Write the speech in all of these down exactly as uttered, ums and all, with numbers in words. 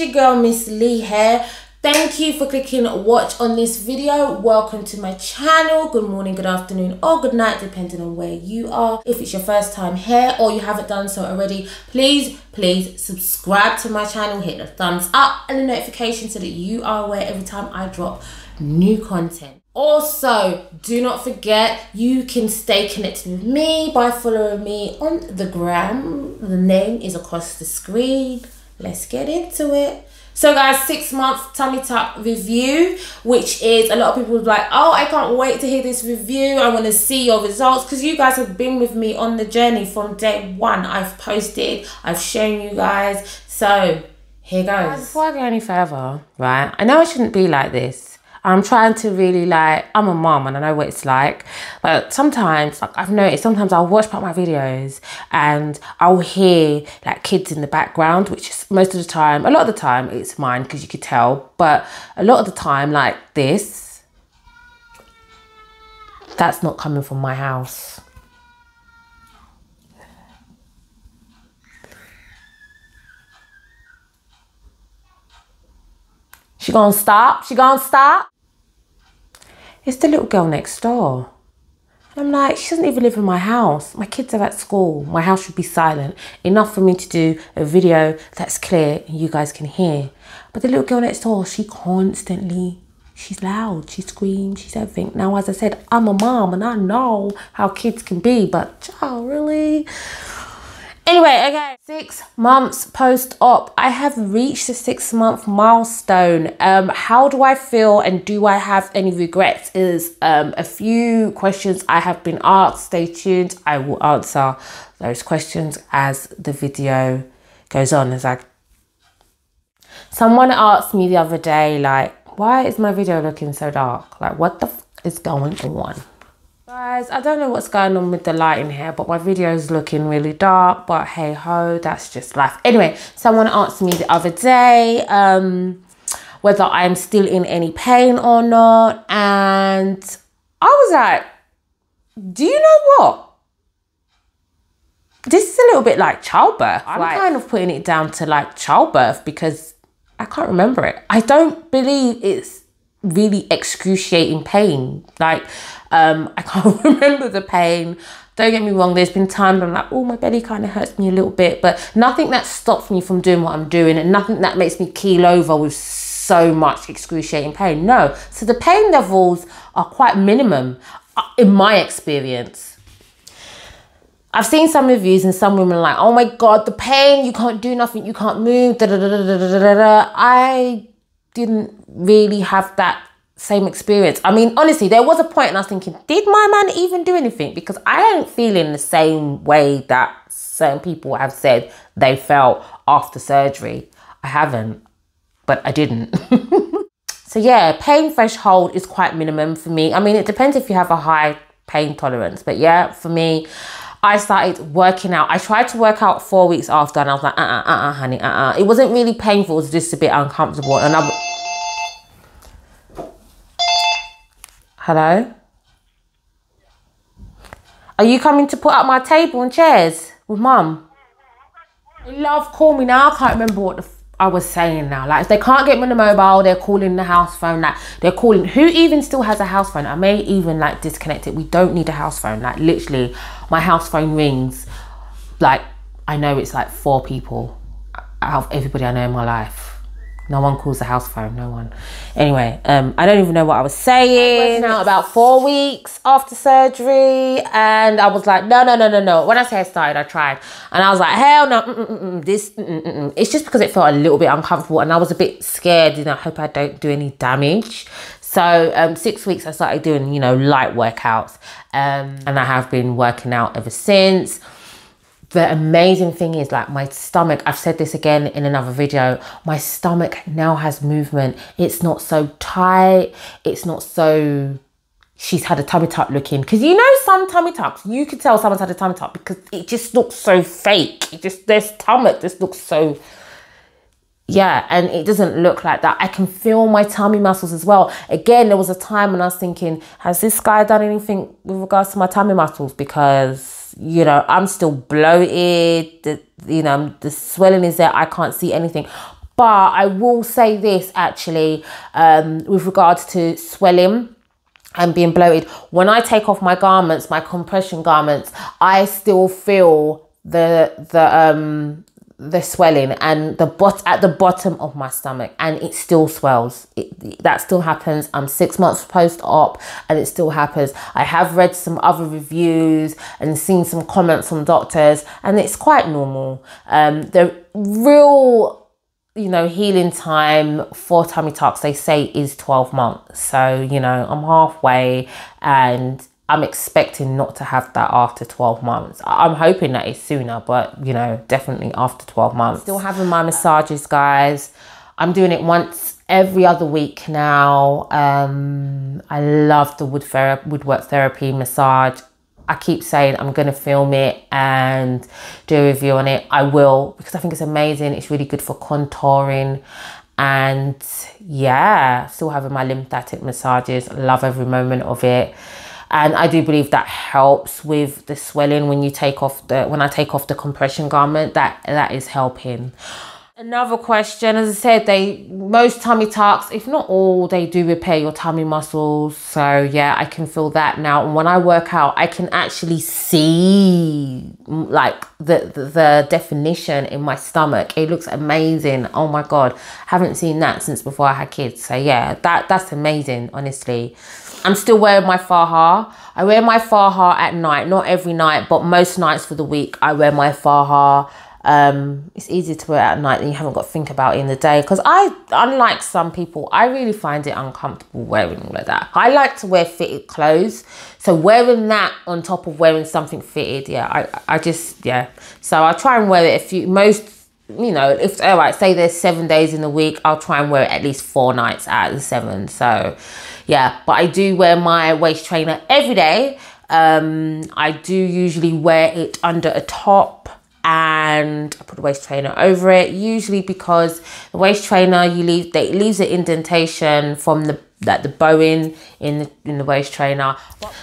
your girl Miss Lee here. Thank you for clicking watch on this video. Welcome to my channel. Good morning, good afternoon, or good night, depending on where you are. If it's your first time here or you haven't done so already, please please subscribe to my channel, hit the thumbs up and the notification so that you are aware every time I drop new content. Also, do not forget you can stay connected with me by following me on the gram. The name is across the screen. Let's get into it. So guys, six month tummy tuck review, which is a lot of people are like, oh, I can't wait to hear this review. I want to see your results, because you guys have been with me on the journey from day one. I've posted, I've shown you guys. So here goes. Before I go any further, right? I know I shouldn't be like this. I'm trying to really, like, I'm a mum and I know what it's like, but sometimes, like, I've noticed sometimes I'll watch part of my videos and I'll hear like kids in the background, which is most of the time, a lot of the time it's mine because you could tell, but a lot of the time like this, that's not coming from my house. She gonna stop, she gonna stop. It's the little girl next door. And I'm like, she doesn't even live in my house. My kids are at school. My house should be silent. Enough for me to do a video that's clear and you guys can hear. But the little girl next door, she constantly, she's loud, she screams, she's everything. Now, as I said, I'm a mom and I know how kids can be, but child, really? Anyway, okay, six months post-op. I have reached the six month milestone. Um, how do I feel and do I have any regrets is um, a few questions I have been asked. Stay tuned. I will answer those questions as the video goes on. As I... Someone asked me the other day, like, why is my video looking so dark? Like, what the f is going on? Guys, I don't know what's going on with the lighting here, but my video is looking really dark, but hey ho, that's just life. Anyway, someone asked me the other day um, whether I'm still in any pain or not. And I was like, do you know what? This is a little bit like childbirth. I'm like, kind of putting it down to like childbirth because I can't remember it. I don't believe it's really excruciating pain. Like, um, I can't remember the pain. Don't get me wrong, there's been times I'm like, oh, my belly kind of hurts me a little bit, but nothing that stops me from doing what I'm doing and nothing that makes me keel over with so much excruciating pain. No. So the pain levels are quite minimum in my experience. I've seen some reviews and some women are like, oh my God, the pain, you can't do nothing, you can't move, da da da da da da da da. I didn't really have that same experience. I mean, honestly, there was a point and I was thinking, did my man even do anything? Because I ain't feeling the same way that certain people have said they felt after surgery. I haven't, but I didn't. So yeah, pain threshold is quite minimum for me. I mean, it depends if you have a high pain tolerance, but yeah, for me, I started working out. I tried to work out four weeks after and I was like, uh-uh, uh-uh, honey, uh-uh. It wasn't really painful, it was just a bit uncomfortable. And I... Hello? Are you coming to put up my table and chairs with Mum? Love, call me now. I can't remember what the f I was saying now. Like, if they can't get me on the mobile, they're calling the house phone. Like, they're calling... Who even still has a house phone? I may even, like, disconnect it. We don't need a house phone. Like, literally... My house phone rings, like, I know it's like four people out of everybody I know in my life. No one calls the house phone, no one. Anyway, um, I don't even know what I was saying. I was now about four weeks after surgery and I was like, no, no, no, no, no. When I say I started, I tried. And I was like, hell no, mm, mm, mm, this, mm, mm, mm. It's just because it felt a little bit uncomfortable and I was a bit scared, you know, I hope I don't do any damage. So um, six weeks I started doing, you know, light workouts um, and I have been working out ever since. The amazing thing is, like, my stomach, I've said this again in another video, my stomach now has movement. It's not so tight. It's not so, she's had a tummy tuck looking. Because you know some tummy tucks, you could tell someone's had a tummy tuck because it just looks so fake. It just, their stomach just looks so... Yeah, and it doesn't look like that. I can feel my tummy muscles as well. Again, there was a time when I was thinking, has this guy done anything with regards to my tummy muscles? Because, you know, I'm still bloated, the, you know, the swelling is there, I can't see anything. But I will say this actually, um, with regards to swelling and being bloated, when I take off my garments, my compression garments, I still feel the the um the swelling and the bot at the bottom of my stomach, and it still swells. It, that still happens. I'm six months post-op and it still happens. I have read some other reviews and seen some comments from doctors, and it's quite normal. Um, the real, you know, healing time for tummy tucks, they say, is twelve months. So, you know, I'm halfway and I'm expecting not to have that after twelve months. I'm hoping that it's sooner, but, you know, definitely after twelve months. Still having my massages, guys. I'm doing it once every other week now. Um, I love the wood therapy, woodwork therapy massage. I keep saying I'm going to film it and do a review on it. I will, because I think it's amazing. It's really good for contouring. And yeah, still having my lymphatic massages. Love every moment of it. And I do believe that helps with the swelling when you take off the, when I take off the compression garment, that, that is helping. Another question, as I said, they, most tummy tucks, if not all, they do repair your tummy muscles. So yeah, I can feel that now. And when I work out, I can actually see like the, the, the definition in my stomach. It looks amazing. Oh my God. Haven't seen that since before I had kids. So yeah, that, that's amazing, honestly. I'm still wearing my faha. I wear my faha at night, not every night, but most nights for the week I wear my faha. Um, it's easier to wear at night than you haven't got to think about it in the day. Because I, unlike some people, I really find it uncomfortable wearing all of that. I like to wear fitted clothes. So wearing that on top of wearing something fitted, yeah, I, I just, yeah. So I try and wear it a few, most, you know, if, all right, say there's seven days in the week, I'll try and wear it at least four nights out of the seven. So yeah, but I do wear my waist trainer every day. Um, I do usually wear it under a top, and I put a waist trainer over it, usually because the waist trainer, you leave, they, it leaves an indentation from the, like, the bowing in the, in the waist trainer.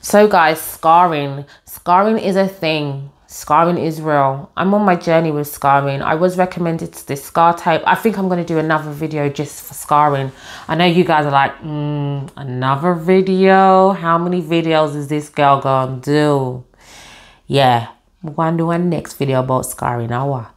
So guys, scarring. Scarring is a thing. Scarring is real. I'm on my journey with scarring. I was recommended this scar tape. I think I'm going to do another video just for scarring. I know you guys are like, mm, another video? How many videos is this girl gonna do? Yeah. We're going to do our next video about scarring. Our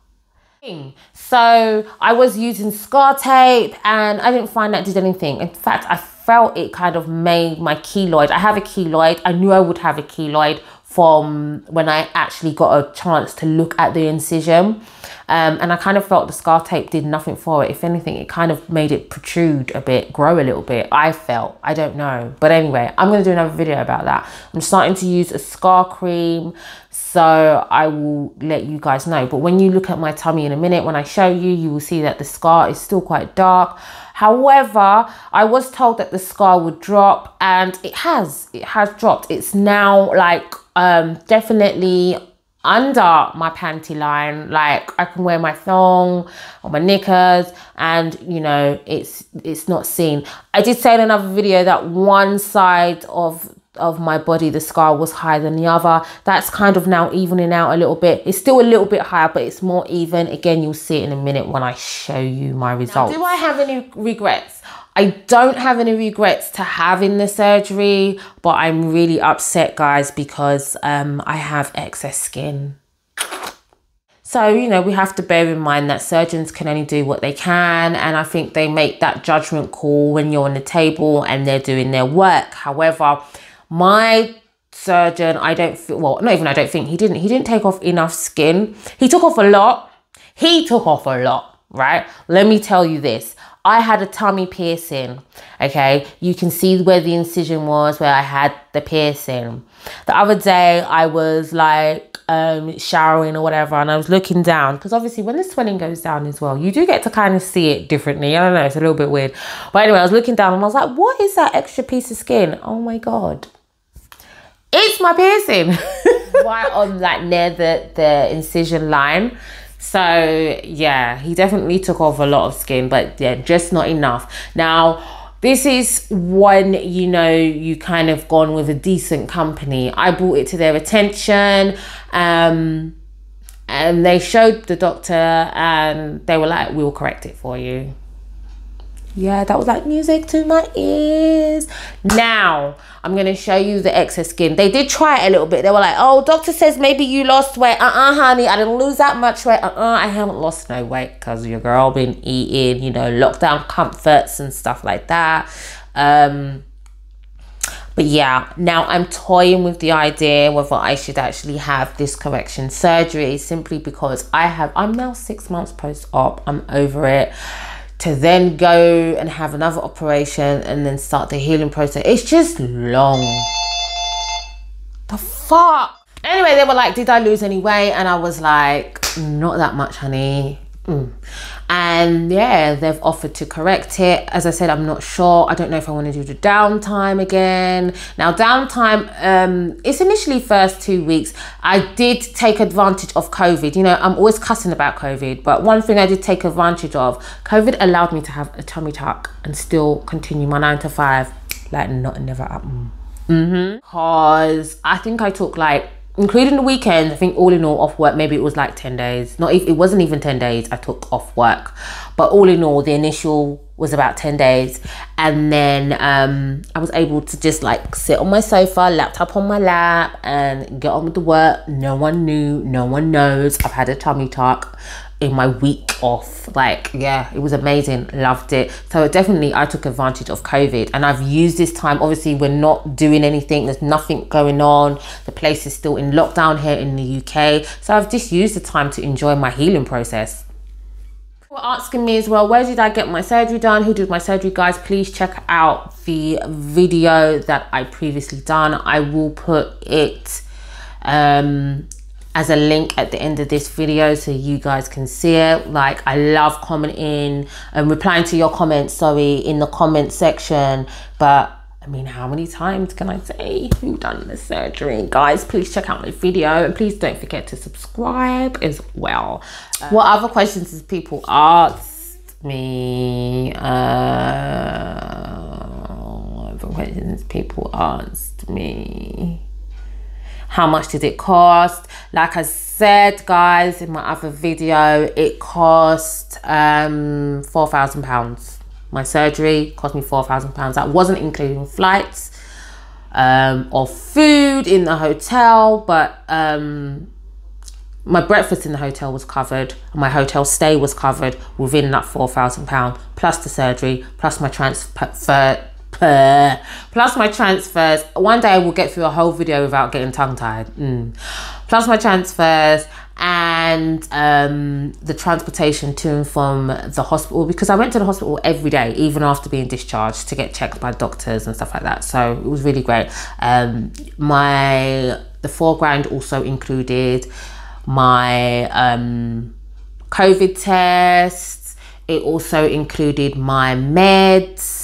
So I was using scar tape and I didn't find that did anything. In fact, I felt it kind of made my keloid. I have a keloid. I knew I would have a keloid from when I actually got a chance to look at the incision. Um, and I kind of felt the scar tape did nothing for it. If anything, it kind of made it protrude a bit, grow a little bit, I felt. I don't know. But anyway, I'm going to do another video about that. I'm starting to use a scar cream, so I will let you guys know. But when you look at my tummy in a minute, when I show you, you will see that the scar is still quite dark. However, I was told that the scar would drop, and it has. It has dropped. It's now like um, definitely under my panty line. Like I can wear my thong or my knickers, and you know, it's it's not seen. I did say in another video that one side of of my body, the scar was higher than the other. That's kind of now evening out a little bit. It's still a little bit higher, but it's more even. Again, you'll see it in a minute when I show you my results. Now, do I have any regrets? I don't have any regrets to having the surgery, but I'm really upset, guys, because um, I have excess skin. So, you know, we have to bear in mind that surgeons can only do what they can. And I think they make that judgment call when you're on the table and they're doing their work. However, my surgeon, I don't feel, well, not even I don't think, he didn't, he didn't take off enough skin. He took off a lot. He took off a lot, right? Let me tell you this. I had a tummy piercing, okay? You can see where the incision was, where I had the piercing. The other day, I was like um, showering or whatever, and I was looking down, because obviously when the swelling goes down as well, you do get to kind of see it differently. I don't know, it's a little bit weird. But anyway, I was looking down and I was like, what is that extra piece of skin? Oh my God. It's my piercing. Right on, like, near the, the incision line. So yeah, he definitely took off a lot of skin, but yeah, just not enough. Now, this is when, you know, you kind of gone with a decent company. I brought it to their attention. Um, And they showed the doctor and they were like, we will correct it for you. Yeah, that was like music to my ears. Now, I'm going to show you the excess skin. They did try it a little bit. They were like, oh, doctor says maybe you lost weight. Uh-uh, honey, I didn't lose that much weight. Uh-uh, I haven't lost no weight because your girl been eating, you know, lockdown comforts and stuff like that. Um, but yeah, now I'm toying with the idea whether I should actually have this correction surgery simply because I have, I'm now six months post-op. I'm over it. To then go and have another operation and then start the healing process. It's just long. The fuck? Anyway, they were like, did I lose any weight? And I was like, not that much, honey. Mm. And yeah, they've offered to correct it. As I said, I'm not sure. I don't know if I want to do the downtime again. Now, downtime, um, it's initially first two weeks. I did take advantage of COVID. You know, I'm always cussing about COVID, but one thing I did take advantage of, COVID allowed me to have a tummy tuck and still continue my nine to five, like not never up. Mm-hmm. Cause I think I took like, including the weekend, I think all in all off work, maybe it was like ten days. Not if it wasn't even ten days I took off work. But all in all, the initial was about ten days. And then um, I was able to just like sit on my sofa, laptop on my lap and get on with the work. No one knew, no one knows. I've had a tummy tuck in my week off. Like, yeah, it was amazing. Loved it. So definitely I took advantage of COVID and I've used this time. Obviously, we're not doing anything. There's nothing going on. The place is still in lockdown here in the U K. So I've just used the time to enjoy my healing process. Were asking me as well, where did I get my surgery done? Who did my surgery? Guys, please check out the video that I previously done. I will put it um as a link at the end of this video so you guys can see it. Like, I love commenting and replying to your comments, sorry, in the comment section. But I mean, how many times can I say who done the surgery? Guys, please check out my video and please don't forget to subscribe as well. Um, what other questions has people asked me? Uh, other questions people asked me. How much did it cost? Like I said, guys, in my other video, it cost um, four thousand pounds. My surgery cost me four thousand pounds. That wasn't including flights um, or food in the hotel, but um, my breakfast in the hotel was covered. And my hotel stay was covered within that four thousand pounds, plus the surgery, plus my transfer, plus my transfers. One day I will get through a whole video without getting tongue tied. Mm. Plus my transfers, and um, the transportation to and from the hospital, because I went to the hospital every day, even after being discharged, to get checked by doctors and stuff like that. So it was really great. Um, my the four grand also included my um, COVID tests. It also included my meds.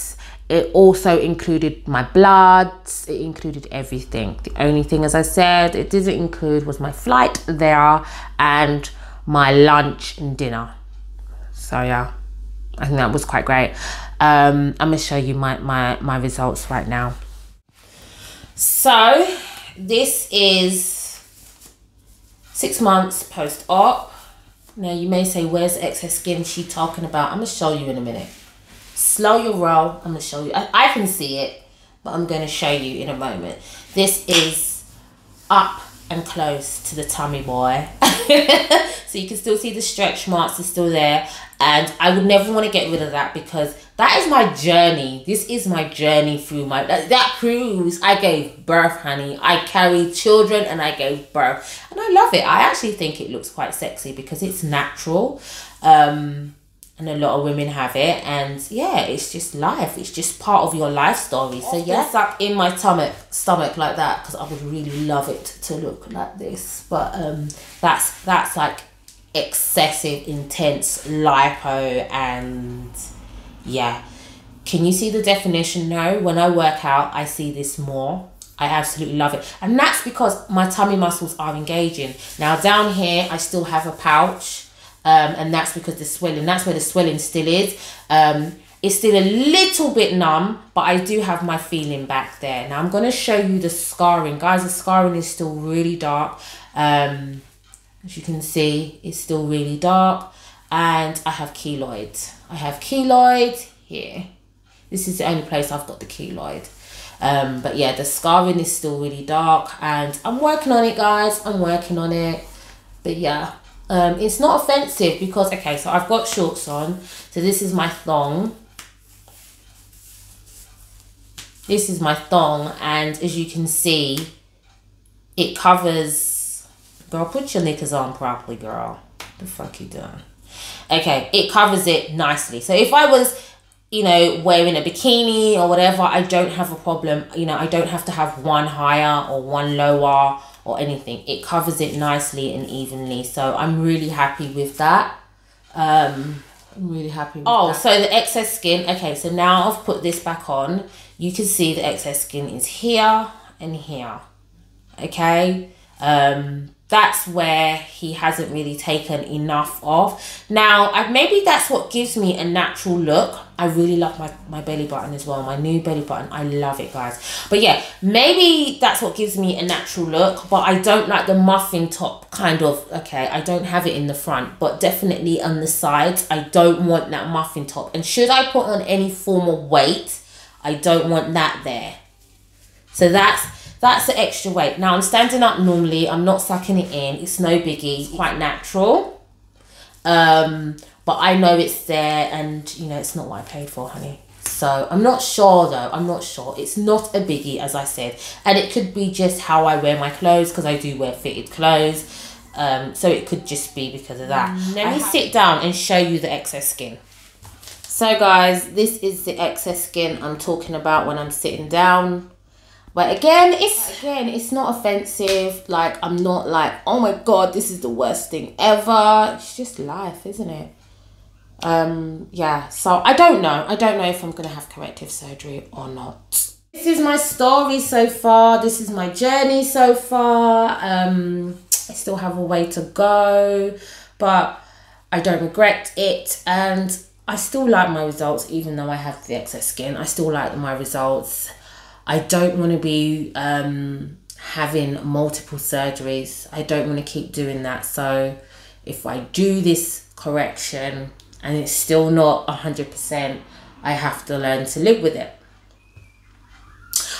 It also included my bloods. It included everything. The only thing, as I said, it didn't include was my flight there and my lunch and dinner. So yeah, I think that was quite great. Um, I'm gonna show you my, my, my results right now. So this is six months post-op. Now you may say, where's the excess skin she talking about? I'm gonna show you in a minute. Slow your roll. I'm going to show you. I, I can see it, but I'm going to show you in a moment. This is up and close to the tummy, boy. So you can still see the stretch marks are still there. And I would never want to get rid of that because that is my journey. This is my journey through my... That, that proves I gave birth, honey. I carried children and I gave birth. And I love it. I actually think it looks quite sexy because it's natural. Um... And a lot of women have it. And yeah, it's just life. It's just part of your life story. So yeah, it's up in my stomach, stomach like that, because I would really love it to look like this. But um, that's that's like excessive, intense lipo. And yeah, can you see the definition? No, when I work out, I see this more. I absolutely love it. And that's because my tummy muscles are engaging. Now down here, I still have a pouch. Um, and that's because the swelling, that's where the swelling still is. Um, it's still a little bit numb, but I do have my feeling back there. Now I'm going to show you the scarring. Guys, the scarring is still really dark. Um, As you can see, it's still really dark, and I have keloid. I have keloid here. This is the only place I've got the keloid. Um, but yeah, the scarring is still really dark, and I'm working on it, guys. I'm working on it. But yeah, um, it's not offensive because, okay, so I've got shorts on. So this is my thong. This is my thong, and as you can see, it covers... Girl, put your knickers on properly, girl. The fuck you doing? Okay, it covers it nicely. So if I was... you know, wearing a bikini or whatever, I don't have a problem. You know, I don't have to have one higher or one lower or anything. It covers it nicely and evenly. So I'm really happy with that. Um, I'm really happy with oh, that. Oh, so the excess skin. Okay, so now I've put this back on. You can see the excess skin is here and here. Okay. Um... That's where he hasn't really taken enough off. Now, I, maybe that's what gives me a natural look. I really love my, my belly button as well, my new belly button. I love it, guys. But yeah, maybe that's what gives me a natural look, but I don't like the muffin top kind of, okay, I don't have it in the front, but definitely on the sides, I don't want that muffin top. And should I put on any form of weight, I don't want that there. So that's... that's the extra weight. Now I'm standing up normally. I'm not sucking it in. It's no biggie. It's quite natural. Um, but I know it's there, and you know, it's not what I paid for, honey. So I'm not sure though. I'm not sure. It's not a biggie, as I said. And it could be just how I wear my clothes, because I do wear fitted clothes. Um, so it could just be because of that. Mm, Let me sit down and show you the excess skin. So guys, this is the excess skin I'm talking about when I'm sitting down. But again, it's again, it's not offensive. Like, I'm not like, oh my God, this is the worst thing ever. It's just life, isn't it? Um, yeah, so I don't know. I don't know if I'm gonna have corrective surgery or not. This is my story so far. This is my journey so far. Um, I still have a way to go, but I don't regret it. And I still like my results, even though I have the excess skin. I still like my results. I don't want to be um, having multiple surgeries. I don't want to keep doing that. So if I do this correction and it's still not one hundred percent, I have to learn to live with it.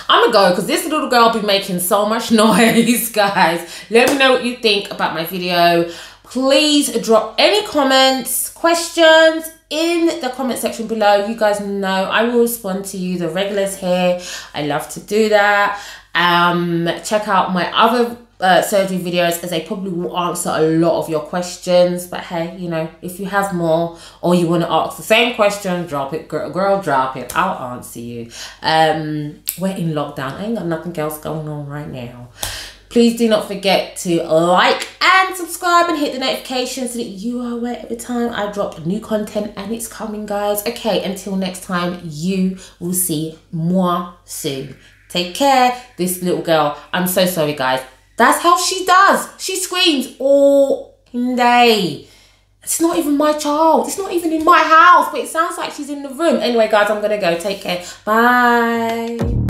I'm going to go because this little girl be making so much noise, guys. Let me know what you think about my video. Please drop any comments, questions in the comment section below. You guys know I will respond to you, the regulars here. I love to do that. Um, check out my other uh, surgery videos, as they probably will answer a lot of your questions. But hey, you know, if you have more or you want to ask the same question, drop it, girl, girl drop it. I'll answer you. Um, we're in lockdown. I ain't got nothing else going on right now. Please do not forget to like and subscribe and hit the notification so that you are aware every time I drop new content, and it's coming, guys. Okay, until next time, you will see moi soon. Take care. This little girl, I'm so sorry, guys. That's how she does. She screams all day. It's not even my child. It's not even in my house, but it sounds like she's in the room. Anyway, guys, I'm going to go. Take care. Bye.